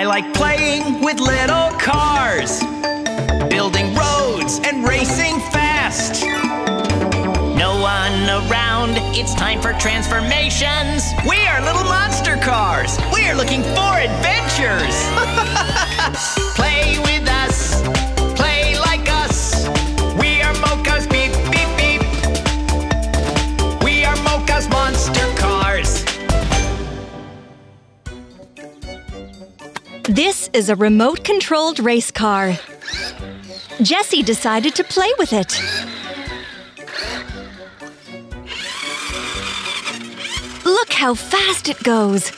I like playing with little cars, building roads and racing fast. No one around, it's time for transformations. We are little monster cars. We are looking for adventures. Play with us, play like us. We are Mocas, beep, beep, beep. We are Mocas, monster cars. This is a remote-controlled race car. Jessie decided to play with it. Look how fast it goes.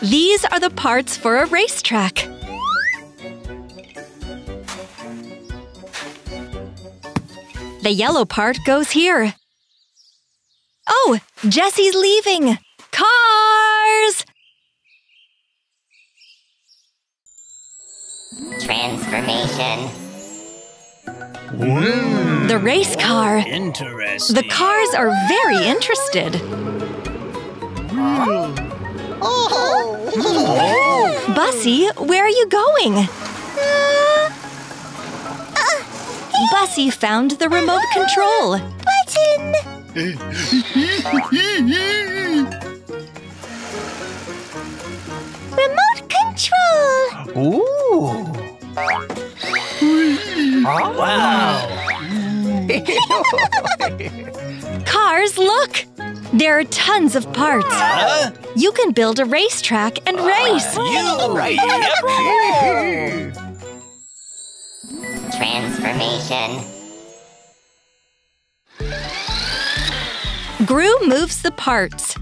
These are the parts for a racetrack. The yellow part goes here. Oh, Jessie's leaving! Cars! Transformation. Whoa. The race car. Interesting. The cars are very interested. Oh. Bussy, where are you going? Bussy found the remote control. Button! Remote control! Ooh! Oh, wow! Cars, look! There are tons of parts. Huh? You can build a racetrack and race. You right. Yep. Transformation. Gru moves the parts.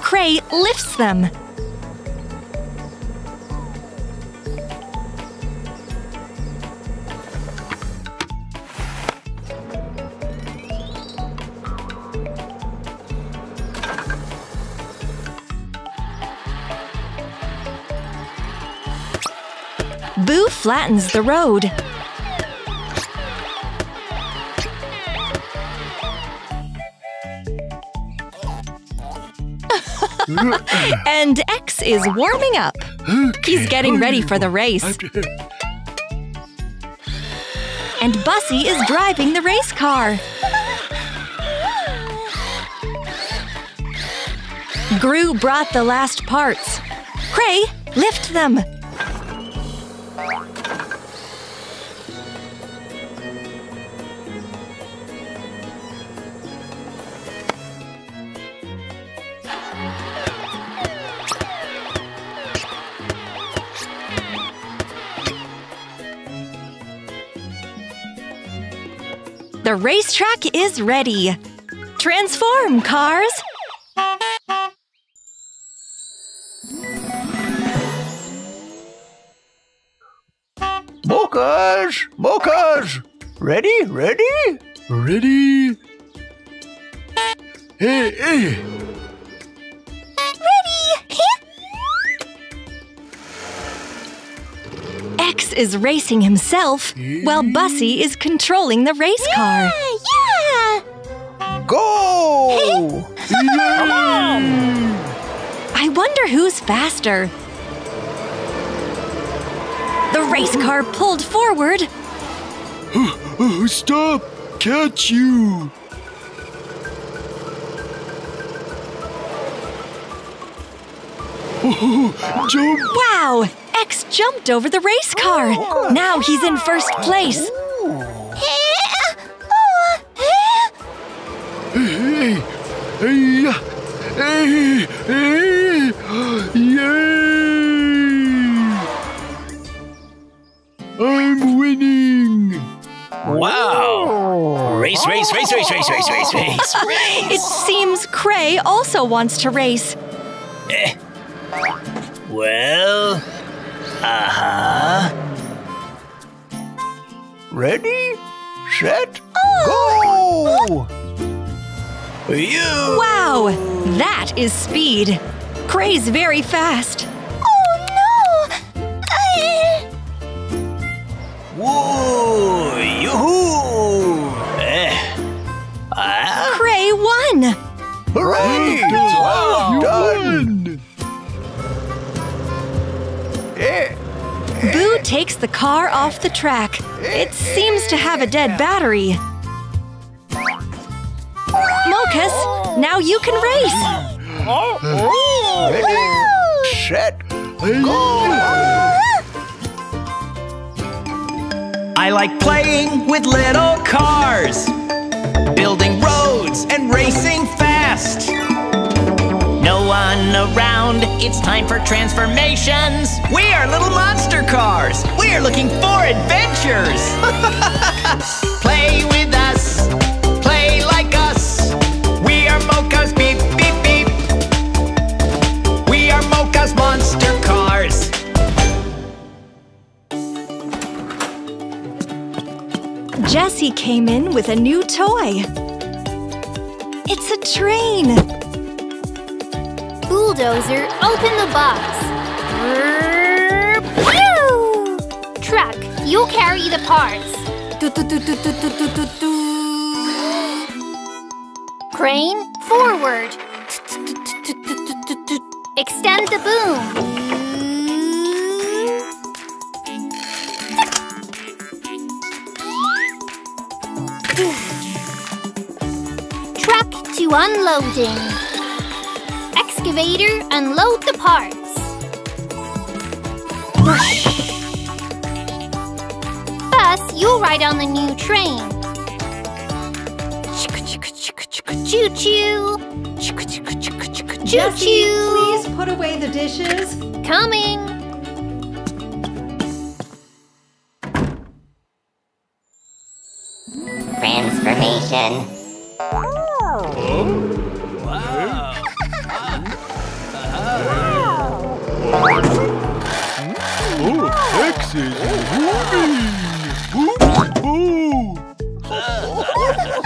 Cray lifts them. Boo flattens the road. And X is warming up. He's getting ready for the race. And Bussy is driving the race car. Gru brought the last parts. Cray, lift them. The racetrack is ready. Transform, cars! Mocas! Mocas! Ready? Ready? Ready! Hey, hey! X is racing himself, while Bussy is controlling the race car. Yeah, yeah! Go! I wonder who's faster. The race car pulled forward. Stop! Catch you! Jump! Wow! X jumped over the race car. Now he's in first place. I'm winning! Wow! Race, race, race, race, race, race, race, race. It seems Cray also wants to race. Well. Ready, set, go! You! Wow, that is speed. Cray's very fast. Oh no! Boo takes the car off the track. It seems to have a dead battery. Mocas, now you can race! Shit! I like playing with little cars, building roads and racing fast. No one around, it's time for transformations. We are little monster cars. We are looking for adventures. Play with us, play like us. We are Mocas, beep, beep, beep. We are Mocas, monster cars. Jessie came in with a new toy. It's a train. Bulldozer, open the box. Truck, you carry the parts. Crane, forward. Extend the boom. Truck to unloading. Excavator, unload the parts. Bus, you'll ride on the new train. Choo-choo. Choo-choo. Jessie, please put away the dishes. Coming. Transformation. Oh. X is moving! Boo! Let's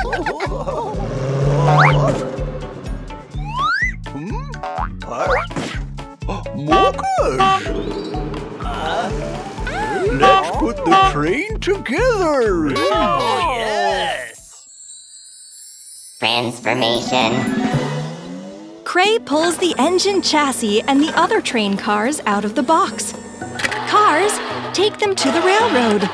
put the train together! Oh, yes! Transformation. Cray pulls the engine chassis and the other train cars out of the box. Cars take them to the railroad.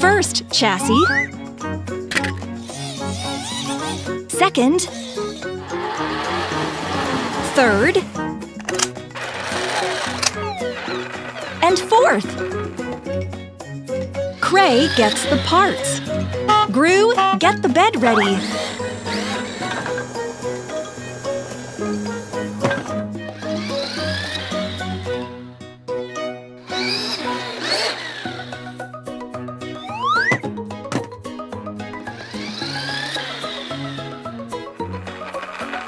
First, chassis. Second, third, and fourth. Cray gets the parts. Gru, get the bed ready.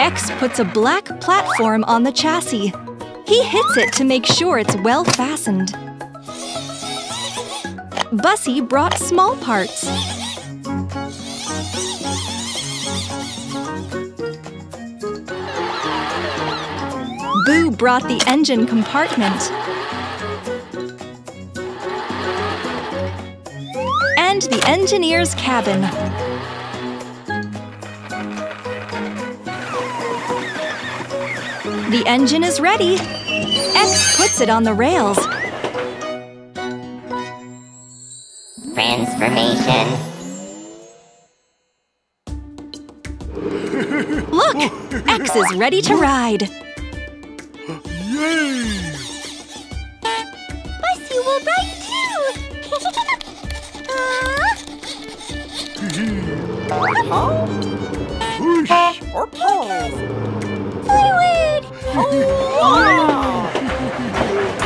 X puts a black platform on the chassis. He hits it to make sure it's well fastened. Bussy brought small parts. Boo brought the engine compartment. And the engineer's cabin. The engine is ready. X puts it on the rails. Transformation. Look! X is ready to ride. Yay! Bussy will ride too!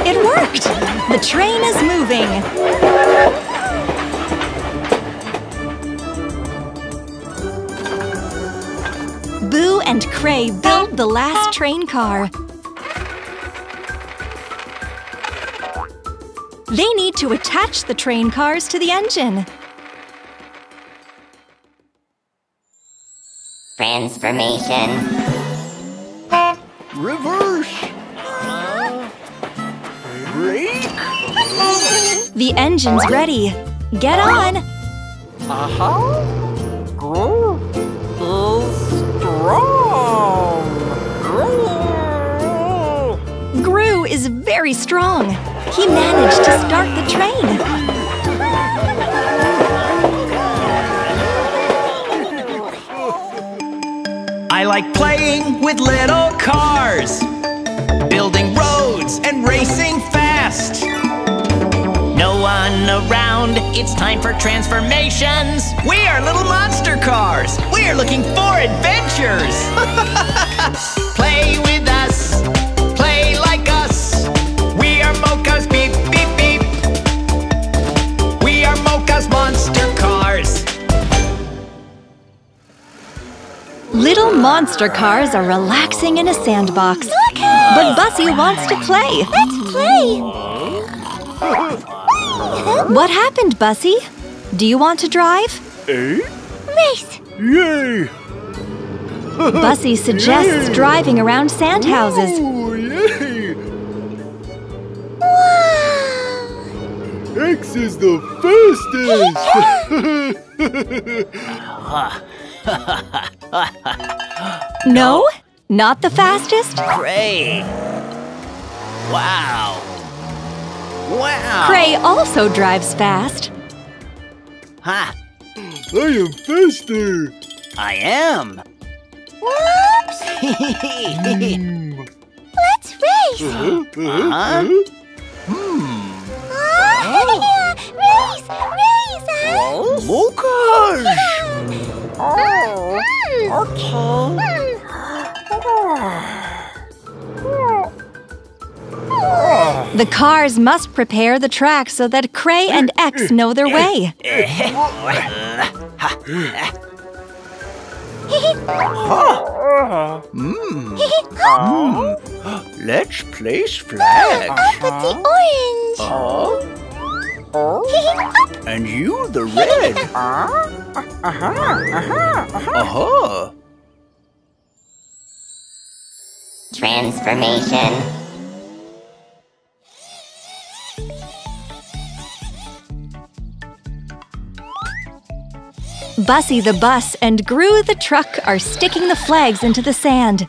It worked! The train is moving! Boo and Cray build the last train car. They need to attach the train cars to the engine. Transformation. Reverse! Brake! The engine's ready. Get on! Gru is strong! Gru! Gru is very strong. He managed to start the train. I like playing with little cars, building roads and racing fast. No one around, it's time for transformations. We are little monster cars. We are looking for adventures. Play with us, play like us. We are Mocas, beep, beep, beep. We are Mocas, monster cars. Little monster cars are relaxing in a sandbox. Look out! But Bussy wants to play. Let's play! What happened, Bussy? Do you want to drive? Race! Yay! Bussy suggests driving around sandhouses. Ooh, yay! Wow! X is the fastest! No, not the fastest. Cray. Wow. Wow. Cray also drives fast. Ha. I am faster. I am. Whoops. Let's race. Race, race. Oh, gosh. Yeah. Oh, okay. The cars must prepare the track so that Cray and X know their way. Let's place flags. Up with the orange. And you the red. Transformation. Bussy the bus and Gru the truck are sticking the flags into the sand.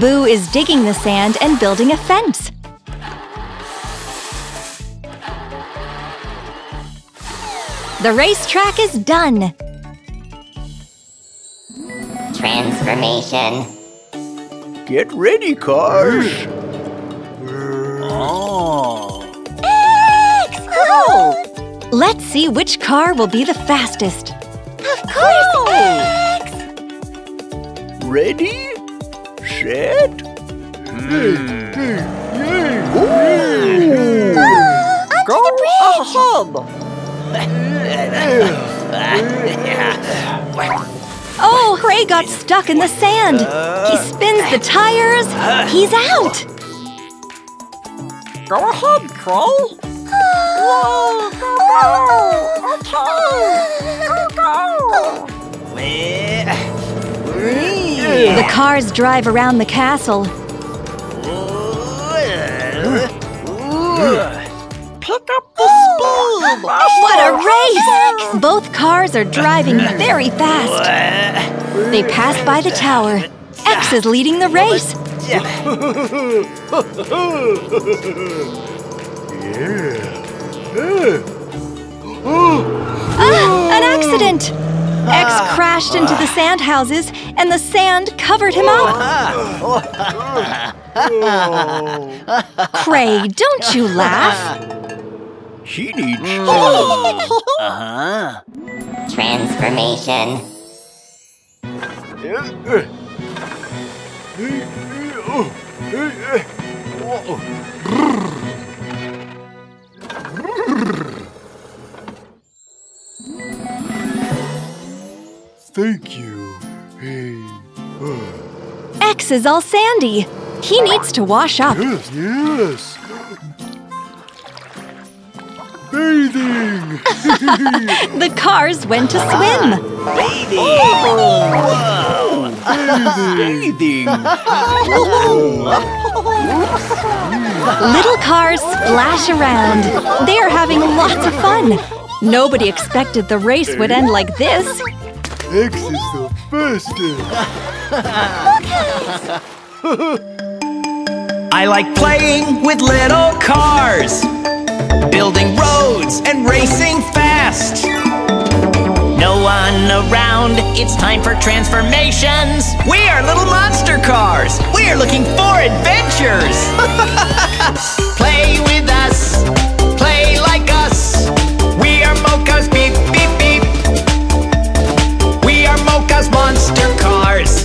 Boo is digging the sand and building a fence. The racetrack is done. Transformation. Get ready, cars. X! Oh. Let's see which car will be the fastest. Of course, X! Ready? Shit? Go the bridge. Oh, Cray got stuck in the sand. He spins the tires. He's out. Go ahead, Cray. Go. The cars drive around the castle. Pick up the spoon! What a race! Both cars are driving very fast. They pass by the tower. X is leading the race. An accident! X crashed into the sand houses, and the sand covered him up. Cray, don't you laugh. She needs Transformation. Thank you. X is all sandy. He needs to wash up. Yes, yes. Bathing. The cars went to swim. Bathing. Oh, wow. Bathing. Little cars splash around. They are having lots of fun. Nobody expected the race would end like this. X is the fastest. I like playing with little cars, building roads and racing fast. No one around, it's time for transformations. We are little monster cars. We are looking for adventures. Play with us, play like us. We are Mocas, beep, beep, beep. We are Mocas, monster cars.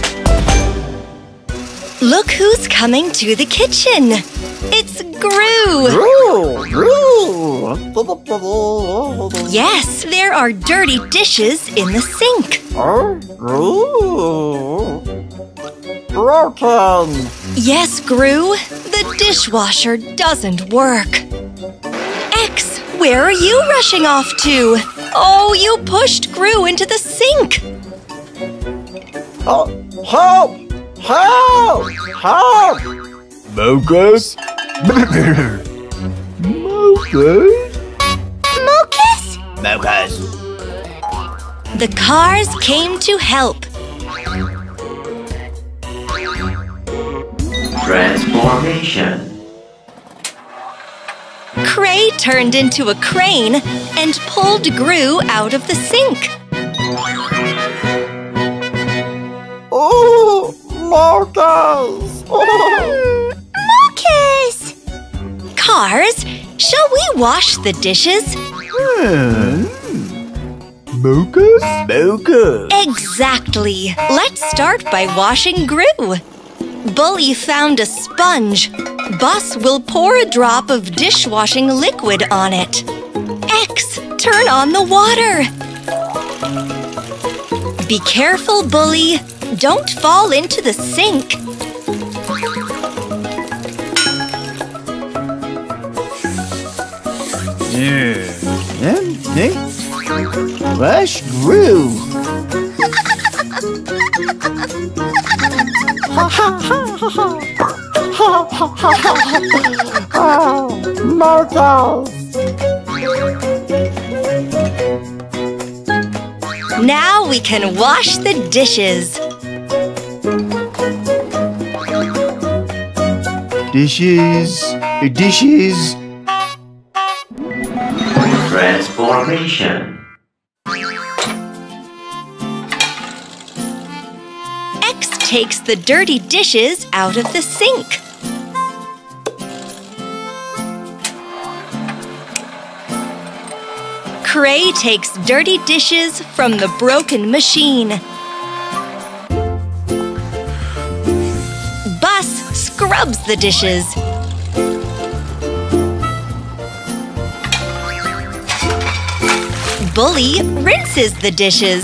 Look who's coming to the kitchen. It's Gru. Gru, Gru. Yes, there are dirty dishes in the sink. Oh, Gru. Broken. Yes, Gru. The dishwasher doesn't work. X, where are you rushing off to? Oh, you pushed Gru into the sink. Oh, help! Help! Help! Mocas? Mocas? Mocas? Mocas. The cars came to help. Transformation. Cray turned into a crane and pulled Gru out of the sink. Oh! Mocas! Oh. Mocas! Cars, shall we wash the dishes? Mocas? Mocas! Exactly! Let's start by washing Gru. Bully found a sponge. Buss will pour a drop of dishwashing liquid on it. X, turn on the water! Be careful, Bully! Don't fall into the sink. Rush Gru. Now we can wash the dishes. Dishes. Transformation. X takes the dirty dishes out of the sink. Cray takes dirty dishes from the broken machine. Scrubs the dishes. Bully rinses the dishes.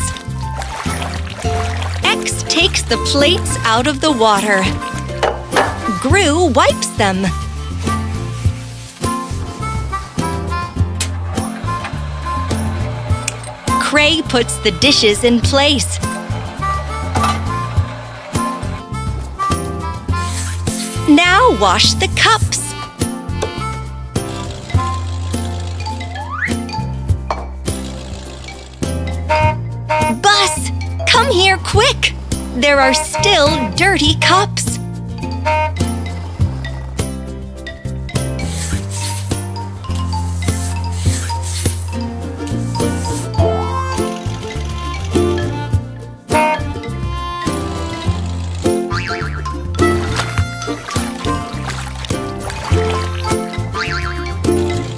X takes the plates out of the water. Gru wipes them. Cray puts the dishes in place. Now wash the cups. Buss, come here quick. There are still dirty cups.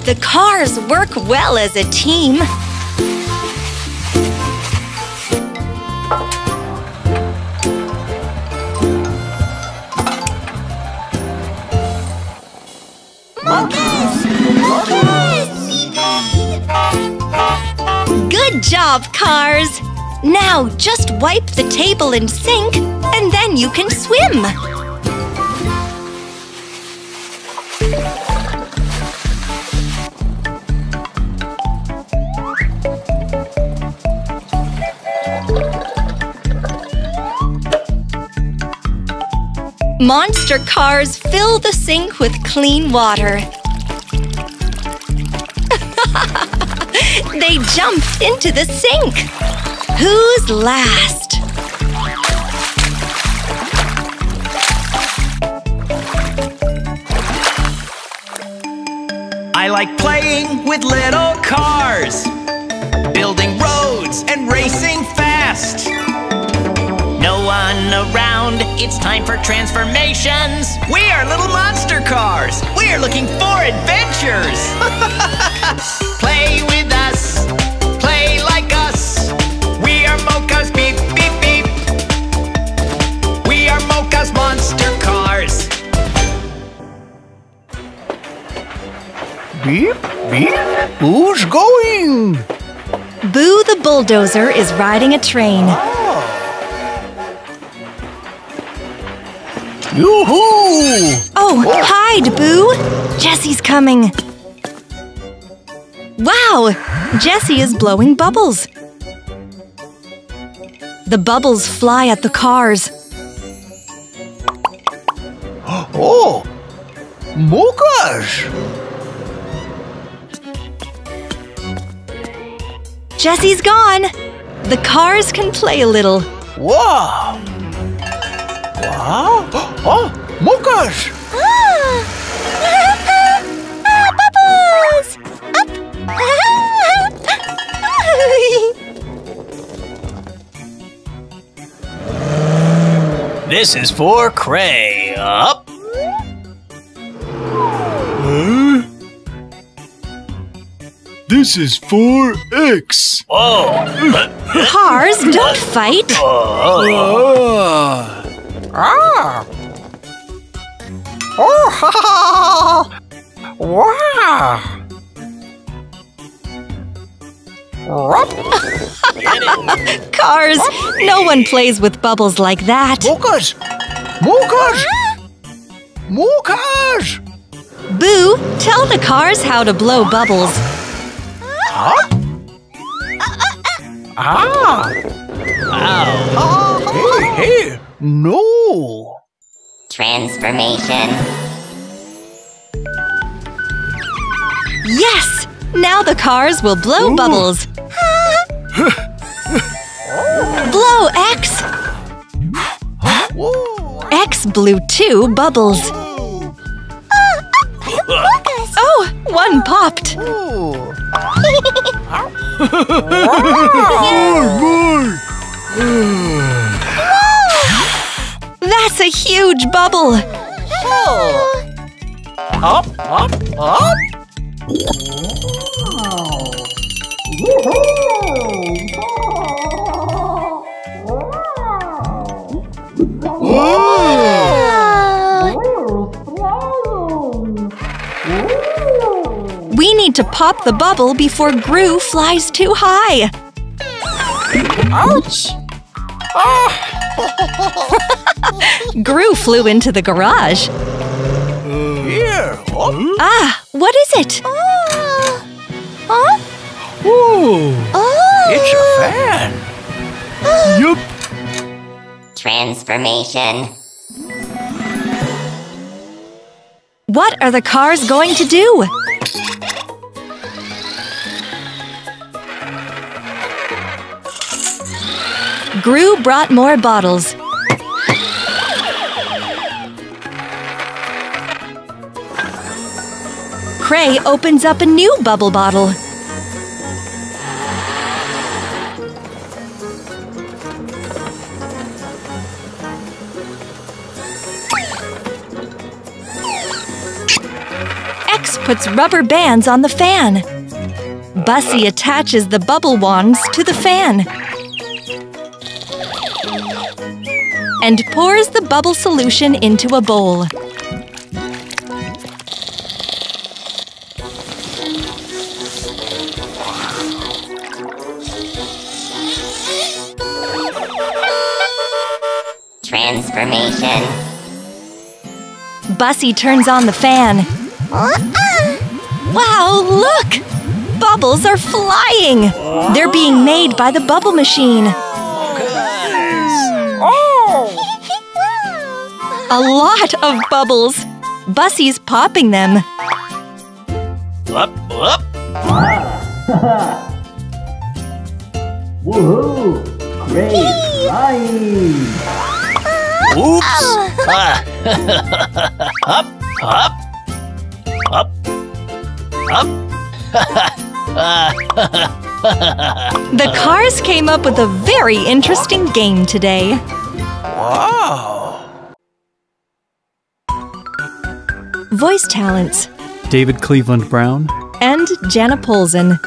The cars work well as a team. Good job, cars! Now just wipe the table and sink, and then you can swim. Monster cars fill the sink with clean water. They jumped into the sink. Who's last? I like playing with little cars, building roads and racing fast. No one around, it's time for transformations. We are little monster cars. We are looking for adventures. Play with us, play like us. We are Mocas, beep, beep, beep. We are Mocas, monster cars. Beep, beep, who's going? Boo the bulldozer is riding a train. Yoo-hoo! Oh, hide, Boo! Jessie's coming. Wow! Jessie is blowing bubbles. The bubbles fly at the cars. Oh! Mocas! Jessie's gone. The cars can play a little. Wow! Wow! Oh, Mocas! Bubbles! Up! This is for Cray. Up! Huh? This is for X. Oh! Cars, don't fight! Ah! Oh, ha, ha, ha. Wow! Cars! No one plays with bubbles like that. Mocas! Mocas! Mocas! Boo, tell the cars how to blow bubbles. Huh? Ah! Ow! Hey, hey! No! Transformation. Yes! Now the cars will blow bubbles. Blow, X! X blew 2 bubbles. Oh, one popped. That's a huge bubble! Oh. Up, up, up! We need to pop the bubble before Gru flies too high! Ouch! Gru flew into the garage. Ah, what is it? Huh? Ooh, it's a fan. Yup. Transformation. What are the cars going to do? Gru brought more bottles. Cray opens up a new bubble bottle. X puts rubber bands on the fan. Bussy attaches the bubble wands to the fan and pours the bubble solution into a bowl. Transformation. Bussy turns on the fan. Wow, look! Bubbles are flying! They're being made by the bubble machine. A lot of bubbles. Bussy's popping them. Up, up. Woohoo! Great flying! Oops! Up, up, up, up. The cars came up with a very interesting game today. Wow! Voice talents: David Cleveland Brown and Jana Polzin.